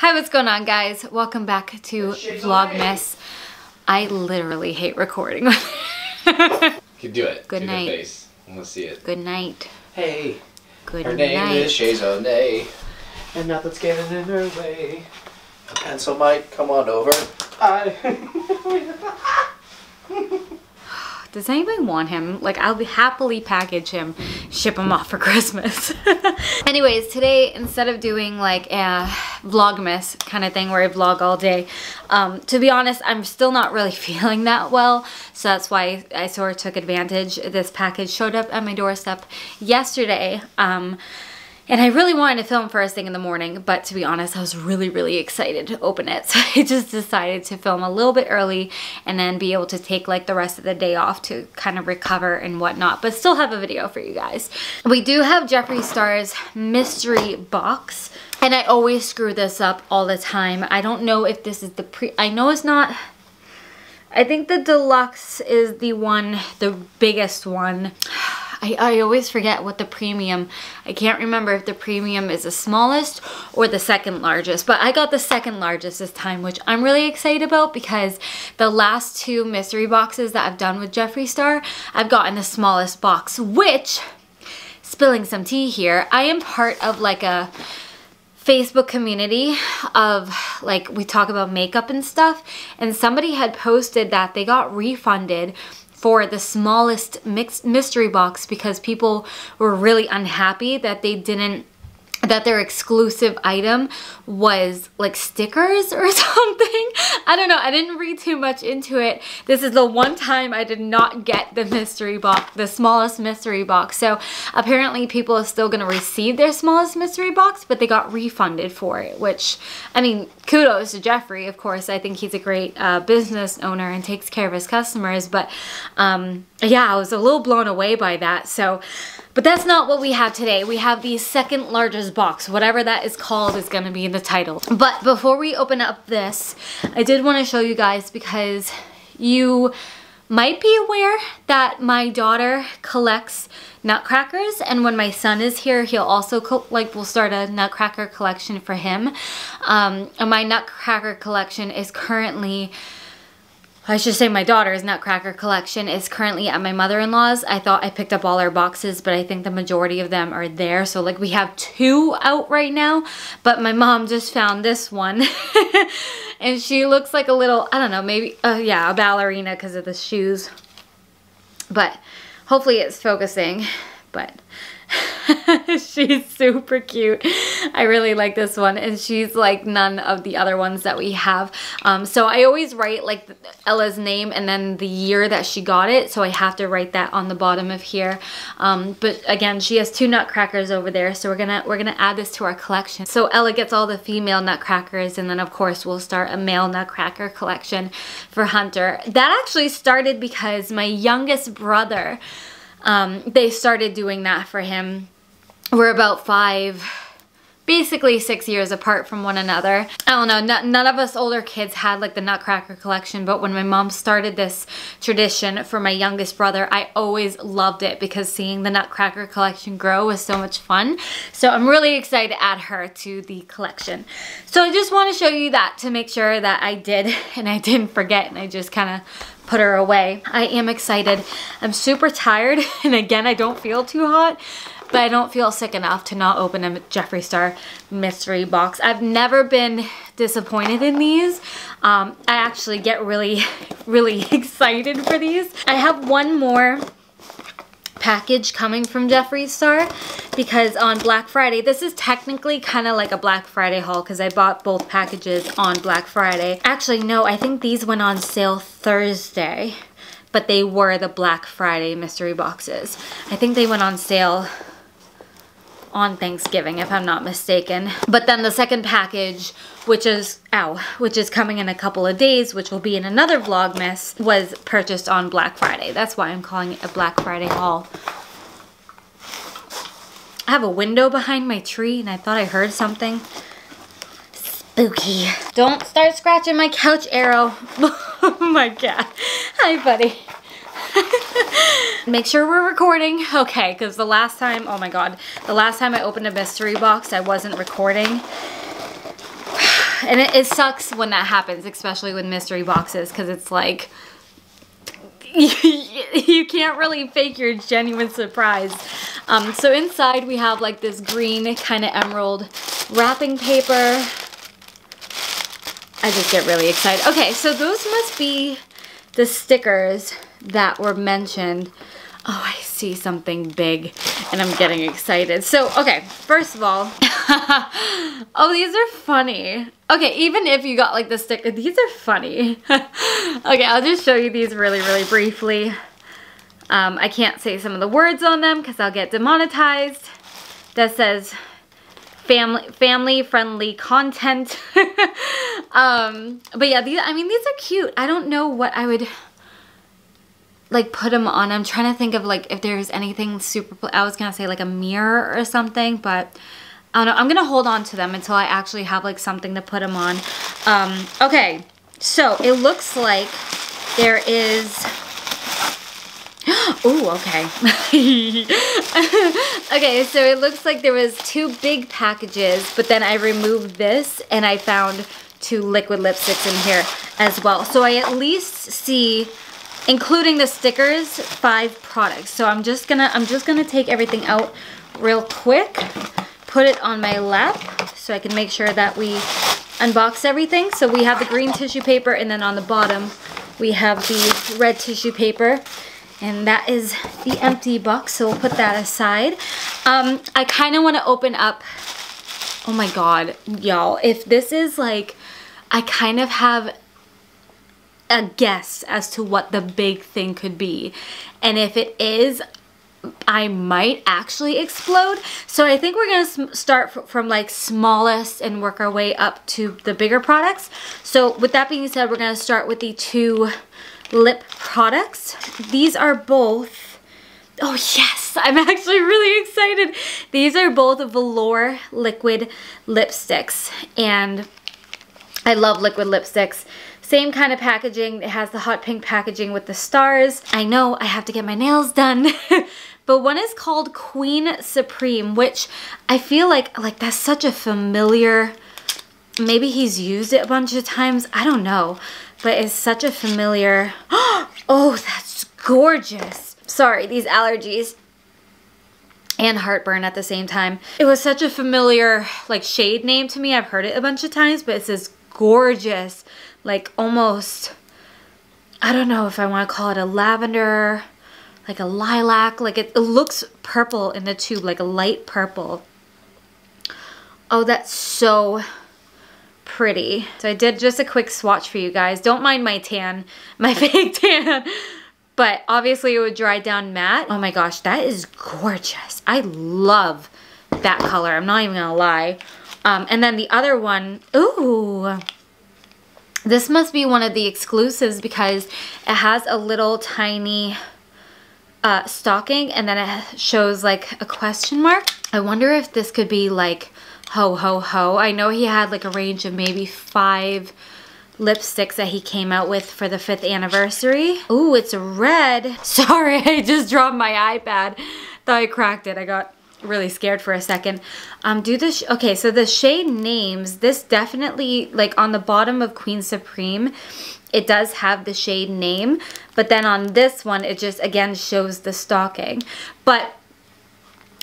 Hi, what's going on, guys? Welcome back to Vlogmas. I literally hate recording. Could do it. Good night. Face. I want to see it. Good night. Hey. Good night. Her name is Shayzoenay, and nothing's getting in her way. A pencil might come on over. Does anybody want him? Like, I'll be happily package him, ship him off for Christmas. Anyways, today, instead of doing like a vlogmas kind of thing where I vlog all day, to be honest, I'm still not really feeling that well. So that's why I sort of took advantage. This package showed up at my doorstep yesterday. And I really wanted to film first thing in the morning, but to be honest, I was really excited to open it. So I just decided to film a little bit early and then be able to take like the rest of the day off to kind of recover and whatnot, but still have a video for you guys. We do have Jeffree Star's mystery box, and I always screw this up all the time. I don't know if this is the I know it's not. I think the deluxe is the one, the biggest one. I always forget what the premium, I can't remember if the premium is the smallest or the second largest, but I got the second largest this time, which I'm really excited about because the last two mystery boxes that I've done with Jeffree Star, I've gotten the smallest box, which, spilling some tea here, I am part of like a Facebook community of like, we talk about makeup and stuff, and somebody had posted that they got refunded for the smallest mystery box because people were really unhappy that they didn't, that their exclusive item was like stickers or something. I don't know, I didn't read too much into it. This is the one time I did not get the mystery box, the smallest mystery box. So apparently people are still gonna receive their smallest mystery box, but they got refunded for it, which, I mean, kudos to Jeffree, of course. I think he's a great business owner and takes care of his customers, but yeah, I was a little blown away by that. So, but that's not what we have today. We have the second largest box, whatever that is called is gonna be in the title. But before we open up this, I did wanna show you guys because you might be aware that my daughter collects nutcrackers, and when my son is here, he'll also like, we'll start a nutcracker collection for him. And my nutcracker collection is currently, I should say my daughter's nutcracker collection is currently at my mother-in-law's. I thought I picked up all our boxes, but I think the majority of them are there. So like we have two out right now, but my mom just found this one. And she looks like a little, I don't know, maybe, yeah, a ballerina because of the shoes. But hopefully it's focusing, but she's super cute. I really like this one, and she's like none of the other ones that we have. So I always write like Ella's name and then the year that she got it, so I have to write that on the bottom of here. But again, she has two nutcrackers over there, so we're gonna add this to our collection. So Ella gets all the female nutcrackers, and then of course we'll start a male nutcracker collection for Hunter. That actually started because my youngest brother, they started doing that for him. We're about 5, basically 6 years apart from one another. I don't know, none of us older kids had like the nutcracker collection, but when my mom started this tradition for my youngest brother, I always loved it because seeing the nutcracker collection grow was so much fun. So I'm really excited to add her to the collection. So I just want to show you that to make sure that I did and I didn't forget, and I just kind of put her away. I am excited. I'm super tired, and again, I don't feel too hot, but I don't feel sick enough to not open a Jeffree Star mystery box. I've never been disappointed in these. I actually get really excited for these. I have one more package coming from Jeffree Star because on Black Friday, this is technically kind of like a Black Friday haul because I bought both packages on Black Friday. Actually, no, I think these went on sale Thursday, but they were the Black Friday mystery boxes. I think they went on sale on Thanksgiving, if I'm not mistaken. But then the second package, which is, ow, which is coming in a couple of days, which will be in another Vlogmas, was purchased on Black Friday. That's why I'm calling it a Black Friday haul. I have a window behind my tree, and I thought I heard something spooky. Don't start scratching my couch, Arrow. Oh my God. Hi, buddy. Make sure we're recording, okay? Because the last time, oh my God, the last time I opened a mystery box, I wasn't recording. And it sucks when that happens, especially with mystery boxes, because it's like, you can't really fake your genuine surprise. So inside we have like this green kind of emerald wrapping paper. I just get really excited. Okay, so those must be the stickers that were mentioned. Oh, I see something big and I'm getting excited. So, okay, first of all, oh, these are funny. Okay, even if you got like the sticker, these are funny. Okay, I'll just show you these really, really briefly. I can't say some of the words on them because I'll get demonetized. That says family-friendly content. But yeah, these, I mean, these are cute. I don't know what I would like put them on. I'm trying to think of like if there's anything super, I was gonna say like a mirror or something, but I don't know. I'm gonna hold on to them until I actually have like something to put them on. Okay, so it looks like there is, oh, okay. Okay, so it looks like there was 2 big packages, but then I removed this and I found 2 liquid lipsticks in here as well. So I at least see, including the stickers, 5 products. So I'm just gonna take everything out real quick, put it on my lap so I can make sure that we unbox everything. So we have the green tissue paper, and then on the bottom we have the red tissue paper. And that is the empty box, so we'll put that aside. I kind of want to open up, oh my god, y'all, if this is like, I kind of have a guess as to what the big thing could be. And if it is, I might actually explode. So I think we're gonna start from like smallest and work our way up to the bigger products. So with that being said, we're gonna start with the 2 lip products. These are both, oh yes, I'm actually really excited. These are both Velour Liquid Lipsticks, and I love liquid lipsticks. Same kind of packaging. It has the hot pink packaging with the stars. I know I have to get my nails done. But one is called Queen Supreme, which I feel like that's such a familiar, maybe he's used it a bunch of times, I don't know. But it's such a familiar, oh, that's gorgeous. Sorry, these allergies and heartburn at the same time. It was such a familiar like shade name to me. I've heard it a bunch of times, but it's this gorgeous, like almost, I don't know if I want to call it a lavender, like a lilac, like it looks purple in the tube, like a light purple. Oh, that's so pretty. So I did just a quick swatch for you guys. Don't mind my tan, my fake tan, but obviously it would dry down matte. Oh my gosh, that is gorgeous. I love that color. I'm not even gonna lie. And then the other one, ooh, this must be one of the exclusives because it has a little tiny stocking and then it shows like a question mark. I wonder if this could be like Ho Ho Ho. I know he had like a range of maybe 5 lipsticks that he came out with for the 5th anniversary. Ooh, it's red. Sorry, I just dropped my iPad. Thought I cracked it. I got really scared for a second. Do this. Okay, so the shade names, this definitely, like on the bottom of Queen Supreme, it does have the shade name, but then on this one, it just again shows the stocking. But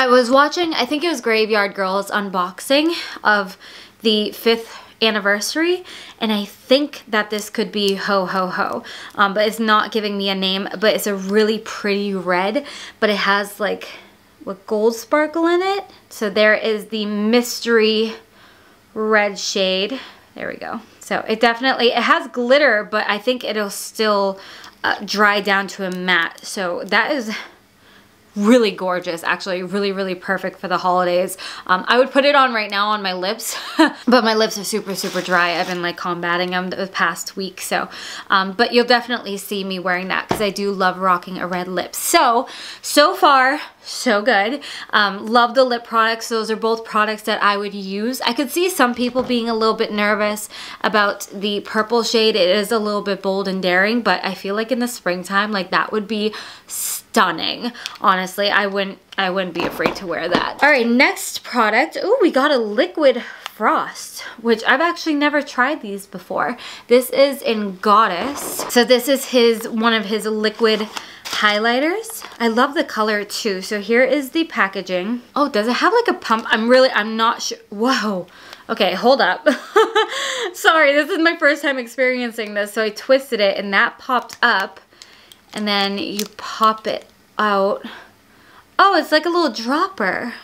I was watching, I think it was Graveyard Girls unboxing of the 5th anniversary, and I think that this could be Ho Ho Ho, but it's not giving me a name, but it's a really pretty red, but it has like with gold sparkle in it. So there is the mystery red shade. There we go. So it definitely, it has glitter, but I think it'll still dry down to a matte. So that is really gorgeous, actually really, really perfect for the holidays. I would put it on right now on my lips, but my lips are super, super dry. I've been like combating them the past week, so, but you'll definitely see me wearing that because I do love rocking a red lip. So far, so good. Love the lip products. Those are both products that I would use. I could see some people being a little bit nervous about the purple shade. It is a little bit bold and daring, but I feel like in the springtime, like that would be stunning. Honestly, I wouldn't be afraid to wear that. All right, next product. Ooh, we got a Liquid Frost, which I've actually never tried these before. This is in Goddess. So this is his, one of his liquid highlighters. I love the color too. So here is the packaging. Oh, does it have like a pump? I'm not sure. Whoa. Okay, hold up. Sorry, this is my first time experiencing this. So I twisted it and that popped up, and then you pop it out. Oh, it's like a little dropper.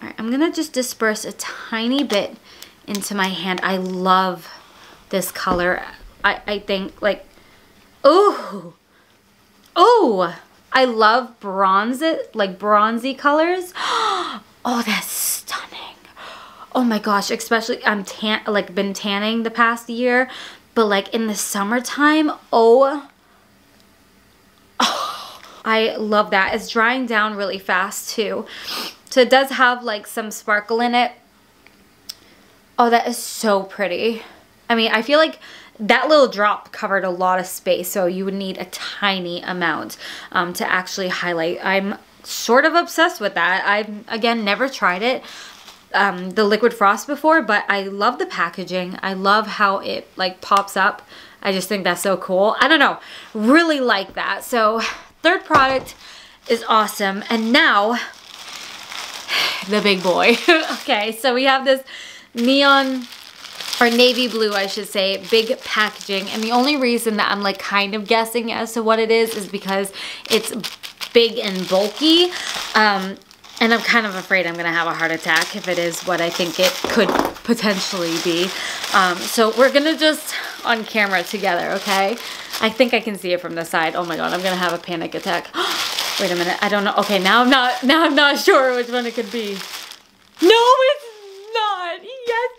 All right, I'm gonna just disperse a tiny bit into my hand. I love this color. I think like, ooh. Oh, I love bronze, like bronzy colors. Oh, that's stunning. Oh my gosh, especially I'm been tanning the past year, but like in the summertime, oh, I love that. It's drying down really fast too. So it does have like some sparkle in it. Oh, that is so pretty. I mean, I feel like that little drop covered a lot of space, so you would need a tiny amount to actually highlight. I'm sort of obsessed with that. I've, again, never tried it. The Liquid Frost before, but I love the packaging. I love how it like pops up. I just think that's so cool. I don't know, really like that. So third product is awesome. And now the big boy. Okay, so we have this neon or navy blue, I should say, big packaging. And the only reason that I'm like kind of guessing as to what it is because it's big and bulky. And I'm kind of afraid I'm gonna have a heart attack if it is what I think it could potentially be. So we're gonna just on camera together, okay? I think I can see it from the side. Oh my God, I'm gonna have a panic attack. Wait a minute, I don't know. Okay, now I'm not sure which one it could be. No, it's not. Yes.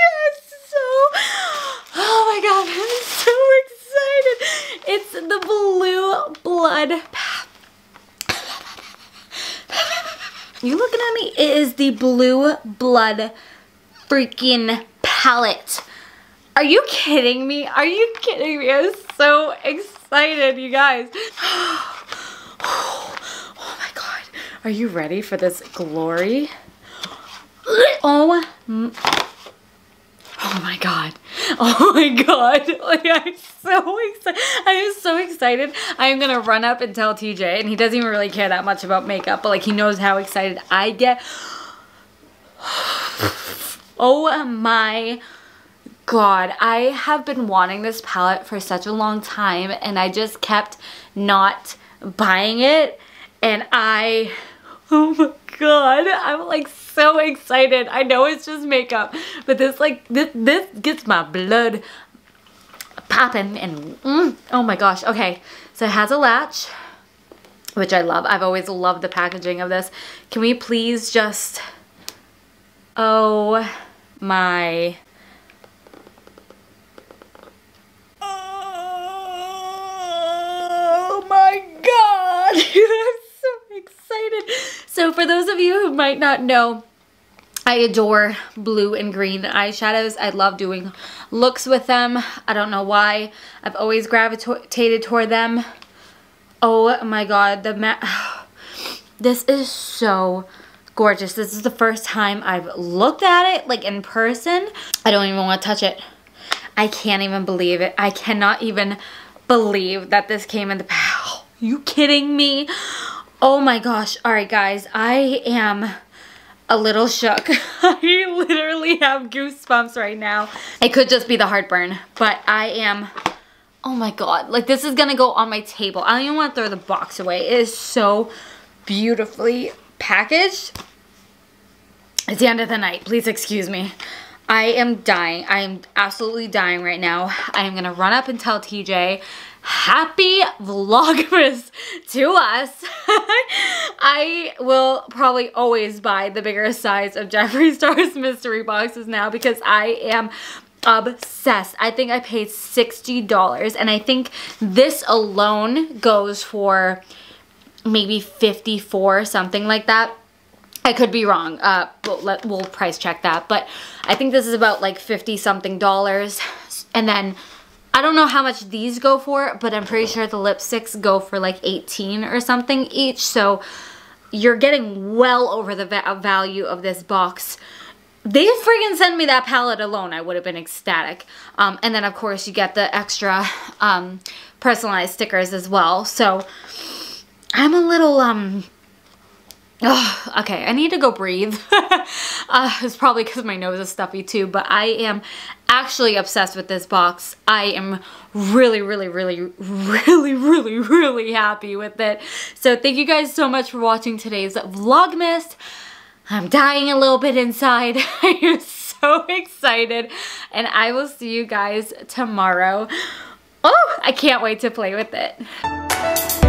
Yes, so, oh my God, I'm so excited. It's the Blue Blood. You looking at me? It is the Blue Blood freaking palette. Are you kidding me? Are you kidding me? I'm so excited, you guys. Oh my God. Are you ready for this glory? Oh my God. Oh my God. Like, I'm so excited. I am so excited. I am going to run up and tell TJ, and he doesn't even really care that much about makeup, but like he knows how excited I get. Oh my God. I have been wanting this palette for such a long time, and I just kept not buying it. And oh my God, I'm like so excited. I know it's just makeup, but this gets my blood popping and oh my gosh. Okay, so it has a latch, which I love. I've always loved the packaging of this. Can we please just, oh my, oh my God. Excited. So for those of you who might not know, I adore blue and green eyeshadows. I love doing looks with them. I don't know why. I've always gravitated toward them. Oh my God, the matte. This is so gorgeous. This is the first time I've looked at it like in person. I don't even want to touch it. I can't even believe it. I cannot even believe that this came in the package. You kidding me? Oh my gosh. All right, guys. I am a little shook. I literally have goosebumps right now. It could just be the heartburn, but I am, oh my God. Like, this is going to go on my table. I don't even want to throw the box away. It is so beautifully packaged. It's the end of the night. Please excuse me. I am dying. I am absolutely dying right now. I am going to run up and tell TJ, happy Vlogmas to us. I will probably always buy the bigger size of Jeffree Star's mystery boxes now because I am obsessed. I think I paid $60, and I think this alone goes for maybe $54, something like that. I could be wrong, we'll price check that, but I think this is about like $50 something, and then I don't know how much these go for, but I'm pretty sure the lipsticks go for like $18 or something each. So you're getting well over the value of this box. They freaking sent me that palette alone. I would have been ecstatic. And then, of course, you get the extra personalized stickers as well. So I'm a little... Oh, okay, I need to go breathe. It's probably because my nose is stuffy too, but I am actually obsessed with this box. I am really happy with it. So thank you guys so much for watching today's Vlogmas. I'm dying a little bit inside. I am so excited, and I will see you guys tomorrow. Oh, I can't wait to play with it.